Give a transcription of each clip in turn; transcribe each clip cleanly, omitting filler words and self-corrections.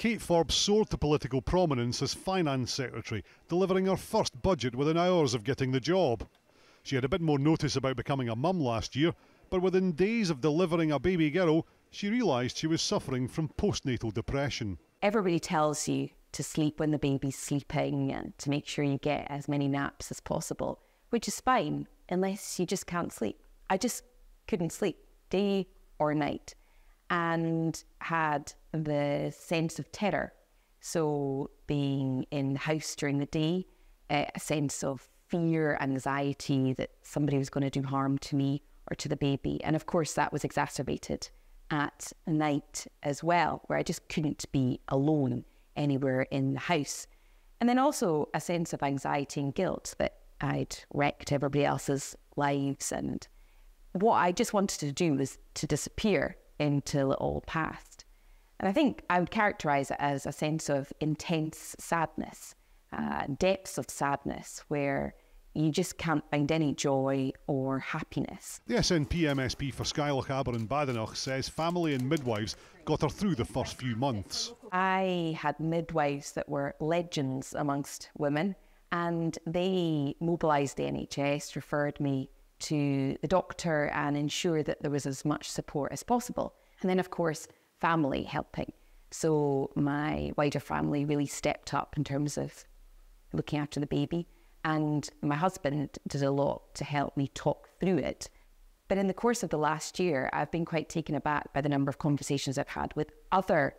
Kate Forbes soared to political prominence as Finance Secretary, delivering her first budget within hours of getting the job. She had a bit more notice about becoming a mum last year, but within days of delivering a baby girl, she realised she was suffering from postnatal depression. Everybody tells you to sleep when the baby's sleeping and to make sure you get as many naps as possible, which is fine, unless you just can't sleep. I just couldn't sleep, day or night, and had the sense of terror. So being in the house during the day, a sense of fear, anxiety that somebody was going to do harm to me or to the baby. And of course that was exacerbated at night as well, where I just couldn't be alone anywhere in the house. And then also a sense of anxiety and guilt that I'd wrecked everybody else's lives. And what I just wanted to do was to disappear until it all passed. And I think I would characterise it as a sense of intense sadness, depths of sadness, where you just can't find any joy or happiness. The SNP MSP for Skye, Lochaber and Badenoch says family and midwives got her through the first few months. I had midwives that were legends amongst women, and they mobilised the NHS, referred me to the doctor and ensure that there was as much support as possible. And then, of course, family helping. So my wider family really stepped up in terms of looking after the baby, and my husband did a lot to help me talk through it. But in the course of the last year, I've been quite taken aback by the number of conversations I've had with other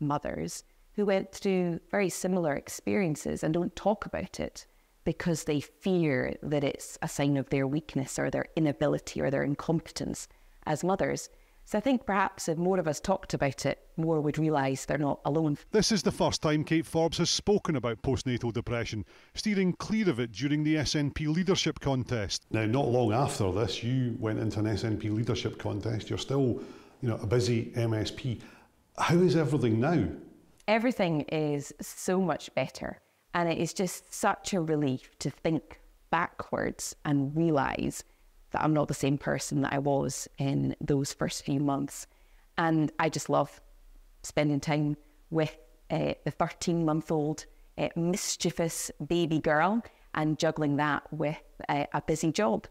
mothers who went through very similar experiences and don't talk about it because they fear that it's a sign of their weakness or their inability or their incompetence as mothers. So I think perhaps if more of us talked about it, more would realise they're not alone. This is the first time Kate Forbes has spoken about postnatal depression, steering clear of it during the SNP leadership contest. Now, not long after this, you went into an SNP leadership contest. You're still, a busy MSP. How is everything now? Everything is so much better. And it is just such a relief to think backwards and realise that I'm not the same person that I was in those first few months. And I just love spending time with the 13-month-old mischievous baby girl and juggling that with a busy job.